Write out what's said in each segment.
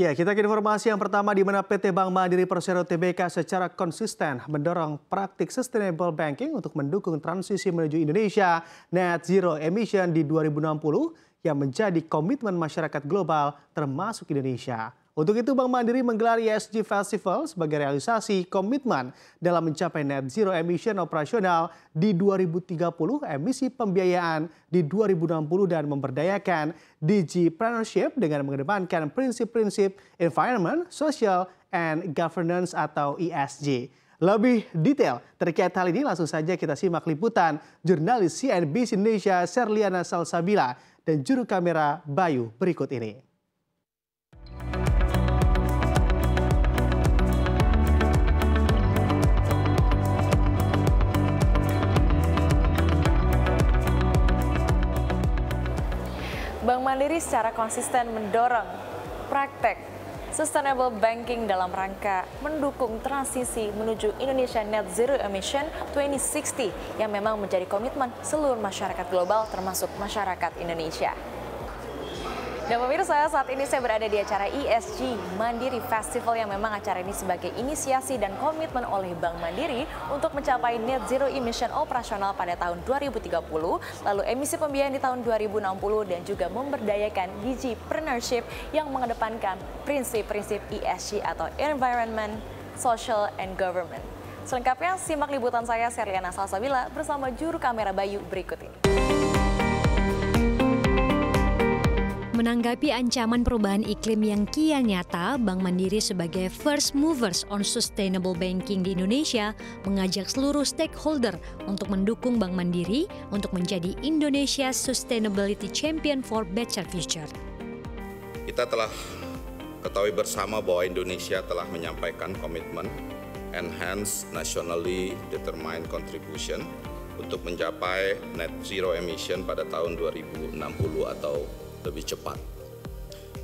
Ya, kita ke informasi yang pertama, di mana PT Bank Mandiri Persero TBK secara konsisten mendorong praktik sustainable banking untuk mendukung transisi menuju Indonesia net zero emission di 2060 yang menjadi komitmen masyarakat global termasuk Indonesia. Untuk itu Bank Mandiri menggelar ESG Festival sebagai realisasi komitmen dalam mencapai net zero emission operasional di 2030, emisi pembiayaan di 2060 dan memberdayakan digipreneurship dengan mengedepankan prinsip-prinsip environment, social, and governance atau ESG. Lebih detail terkait hal ini langsung saja kita simak liputan jurnalis CNBC Indonesia Serliana Salsabila dan juru kamera Bayu berikut ini. Bank Mandiri secara konsisten mendorong praktek sustainable banking dalam rangka mendukung transisi menuju Indonesia Net Zero Emission 2060 yang memang menjadi komitmen seluruh masyarakat global termasuk masyarakat Indonesia. Dan pemirsa, saat ini saya berada di acara ESG Mandiri Festival yang memang acara ini sebagai inisiasi dan komitmen oleh Bank Mandiri untuk mencapai net zero emission operasional pada tahun 2030, lalu emisi pembiayaan di tahun 2060 dan juga memberdayakan digipreneurship yang mengedepankan prinsip-prinsip ESG atau Environment, Social, and Government. Selengkapnya simak liputan saya Serliana Salsabila bersama juru kamera Bayu berikut ini. Menanggapi ancaman perubahan iklim yang kian nyata, Bank Mandiri sebagai first movers on sustainable banking di Indonesia mengajak seluruh stakeholder untuk mendukung Bank Mandiri untuk menjadi Indonesia Sustainability Champion for Better Future. Kita telah ketahui bersama bahwa Indonesia telah menyampaikan komitmen Enhance Nationally Determined Contribution untuk mencapai net zero emission pada tahun 2060 atau lebih cepat.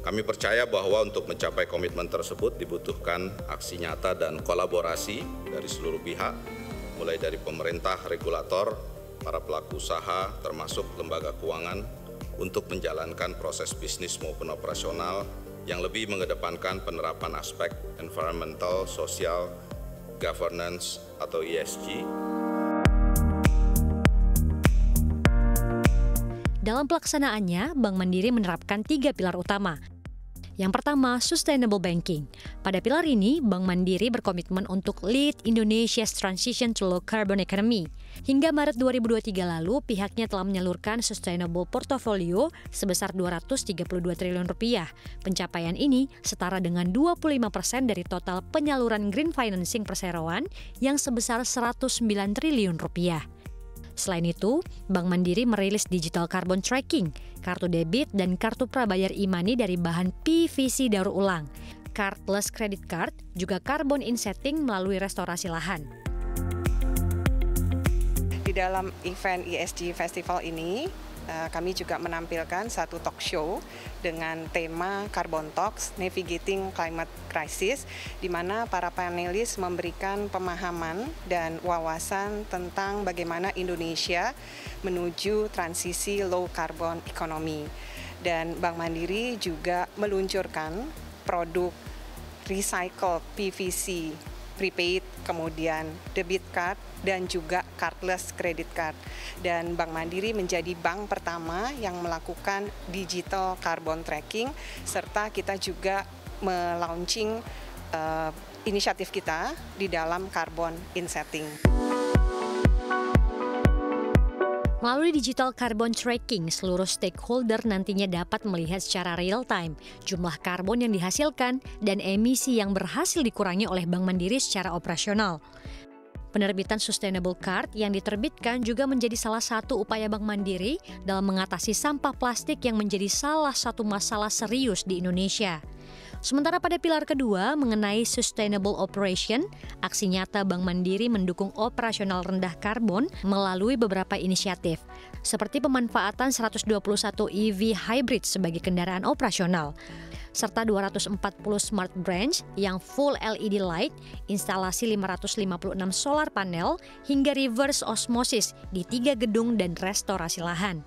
Kami percaya bahwa untuk mencapai komitmen tersebut dibutuhkan aksi nyata dan kolaborasi dari seluruh pihak, mulai dari pemerintah, regulator, para pelaku usaha, termasuk lembaga keuangan, untuk menjalankan proses bisnis maupun operasional yang lebih mengedepankan penerapan aspek environmental, social, governance, atau ESG. Dalam pelaksanaannya, Bank Mandiri menerapkan 3 pilar utama. Yang pertama, Sustainable Banking. Pada pilar ini, Bank Mandiri berkomitmen untuk lead Indonesia's transition to low carbon economy. Hingga Maret 2023 lalu, pihaknya telah menyalurkan Sustainable Portfolio sebesar Rp232 triliun. Pencapaian ini setara dengan 25% dari total penyaluran green financing perseroan yang sebesar Rp109 triliun. Selain itu, Bank Mandiri merilis digital carbon tracking, kartu debit dan kartu prabayar e-money dari bahan PVC daur ulang, cardless credit card, juga carbon insetting melalui restorasi lahan. Di dalam event ESG Festival ini, kami juga menampilkan satu talk show dengan tema Carbon Talks Navigating Climate Crisis, di mana para panelis memberikan pemahaman dan wawasan tentang bagaimana Indonesia menuju transisi low carbon economy. Dan Bank Mandiri juga meluncurkan produk recycled PVC prepaid, kemudian debit card, dan juga cardless credit card. Dan Bank Mandiri menjadi bank pertama yang melakukan digital carbon tracking, serta kita juga melaunching inisiatif kita di dalam carbon insetting. Melalui digital carbon tracking, seluruh stakeholder nantinya dapat melihat secara real time jumlah karbon yang dihasilkan dan emisi yang berhasil dikurangi oleh Bank Mandiri secara operasional. Penerbitan Sustainable Card yang diterbitkan juga menjadi salah satu upaya Bank Mandiri dalam mengatasi sampah plastik yang menjadi salah satu masalah serius di Indonesia. Sementara pada pilar kedua mengenai Sustainable Operation, aksi nyata Bank Mandiri mendukung operasional rendah karbon melalui beberapa inisiatif, seperti pemanfaatan 121 EV hybrid sebagai kendaraan operasional, serta 240 smart branch yang full LED light, instalasi 556 solar panel, hingga reverse osmosis di 3 gedung dan restorasi lahan.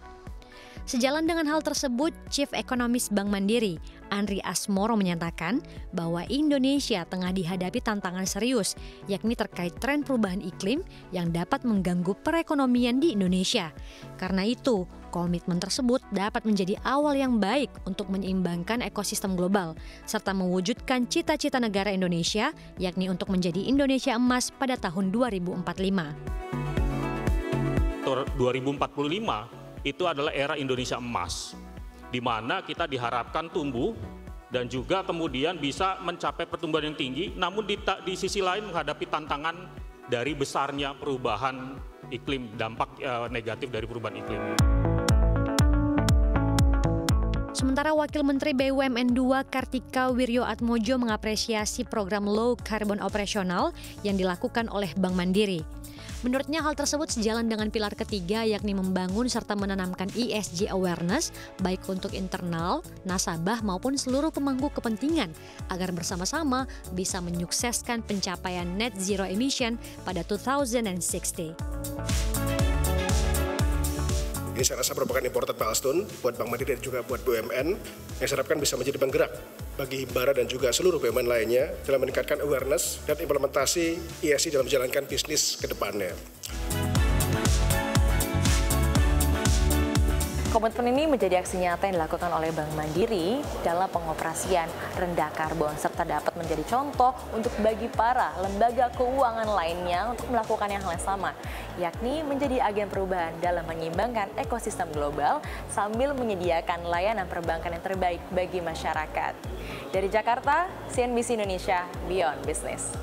Sejalan dengan hal tersebut, Chief Economist Bank Mandiri, Andri Asmoro menyatakan bahwa Indonesia tengah dihadapi tantangan serius, yakni terkait tren perubahan iklim yang dapat mengganggu perekonomian di Indonesia. Karena itu, komitmen tersebut dapat menjadi awal yang baik untuk menyeimbangkan ekosistem global, serta mewujudkan cita-cita negara Indonesia, yakni untuk menjadi Indonesia emas pada tahun 2045. 2045 itu adalah era Indonesia emas, di mana kita diharapkan tumbuh dan juga kemudian bisa mencapai pertumbuhan yang tinggi, namun di sisi lain menghadapi tantangan dari besarnya perubahan iklim, dampak negatif dari perubahan iklim. Sementara Wakil Menteri BUMN II Kartika Wirjoatmojo mengapresiasi program low carbon operasional yang dilakukan oleh Bank Mandiri. Menurutnya hal tersebut sejalan dengan pilar ketiga, yakni membangun serta menanamkan ESG awareness baik untuk internal, nasabah maupun seluruh pemangku kepentingan agar bersama-sama bisa menyukseskan pencapaian net zero emission pada 2060. Ini saya rasa merupakan important milestone buat Bank Mandiri dan juga buat BUMN yang saya harapkan bisa menjadi penggerak bagi Himbara dan juga seluruh BUMN lainnya dalam meningkatkan awareness dan implementasi ESG dalam menjalankan bisnis ke depannya. Komitmen ini menjadi aksi nyata yang dilakukan oleh Bank Mandiri dalam pengoperasian rendah karbon, serta dapat menjadi contoh untuk bagi para lembaga keuangan lainnya untuk melakukan yang hal yang sama, yakni menjadi agen perubahan dalam menyeimbangkan ekosistem global sambil menyediakan layanan perbankan yang terbaik bagi masyarakat. Dari Jakarta, CNBC Indonesia, Beyond Business.